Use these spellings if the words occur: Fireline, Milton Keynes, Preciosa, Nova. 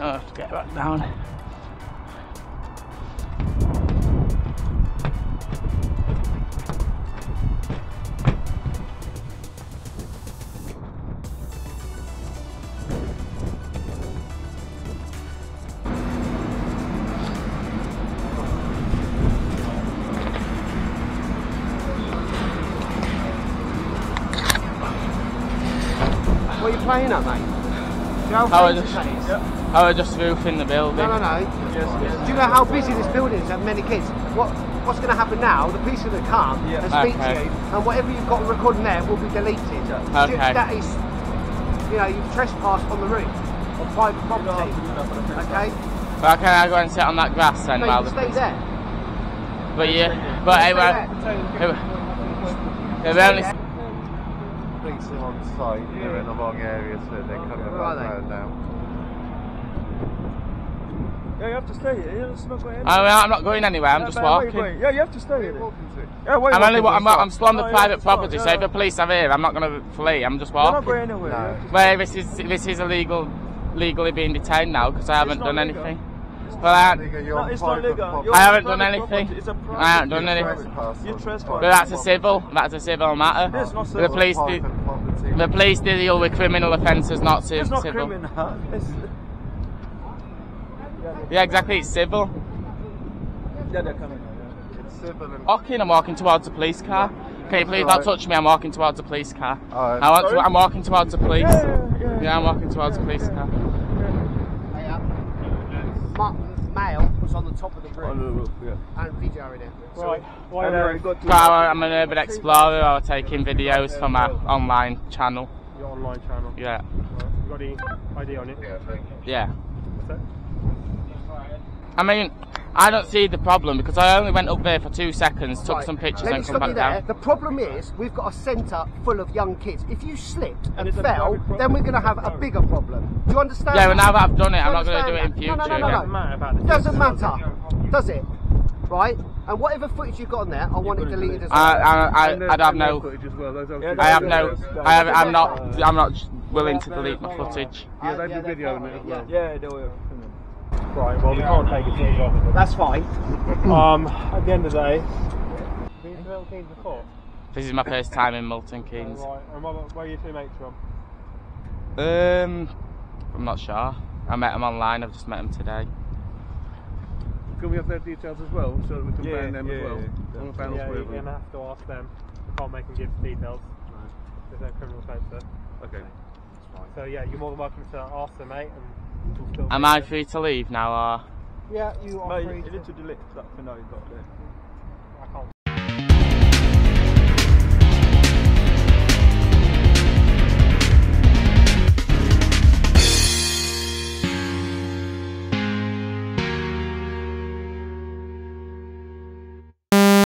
Let's get back down. What are you playing at, mate? Do you know how busy that is? How I just roofing the building. No. Do you know how busy this building is and many kids? What's going to happen now, the police are going to come and speak to you, and whatever you've got recording there will be deleted. Okay. That is, you know, you've trespassed on the roof of private property. Okay? Well, can I go and sit on that grass then? No, you stay there. But yeah, but anyway. Police are on site, they're in the wrong area, so they're coming back round now. Yeah, you have to stay here, there's no going anywhere. I'm not going anywhere, I'm just walking. Yeah, you have to stay here. I'm still on the private property, so if the police are here, I'm not going to flee, I'm just walking. I'm not going anywhere. No. Well, this is illegal, legally being detained now, because I haven't done anything. I haven't done anything. I haven't done anything. But that's a civil matter. The police deal with criminal offences, not civil. It's not criminal. Yeah, exactly. It's civil. Yeah, they're coming. It's civil. Okay, I'm walking towards the police car. Can you please not touch me? I'm walking towards the police car. I'm walking towards the police. Yeah, I'm walking towards the police car. Mail was on the top of the roof and video in it. Right. I'm an urban explorer. I'm taking videos from my online channel. Your online channel? Yeah. Right. You got the ID on it? Yeah. What's that? I mean, I don't see the problem because I only went up there for 2 seconds, took some pictures and come back down. The problem is we've got a centre full of young kids. If you slipped and fell, then we're going to have a bigger problem. Do you understand? Yeah, well, now that I've done it, I'm not going to do it in future. No. Doesn't matter, does it? Right? And whatever footage you've got on there, I want it deleted as well. I'm not willing to delete my footage. Yeah, they do video on it as well. Yeah, they will. Right, well, we can't take a change off of it. That's fine. At the end of the day, have you been to Milton Keynes before? This is my first time in Milton Keynes. Right, and where are your two mates from? I'm not sure. I met them online, I've just met them today. Can we have their details as well, so that we can ban them as well? Yeah, you're going to have to ask them. We can't make them give details. No. There's no criminal code, sir. Okay. That's fine. So yeah, you're more than welcome to ask them, mate. Am I free to leave now, or...? Yeah, you are free to delete that for now, you've got to do it.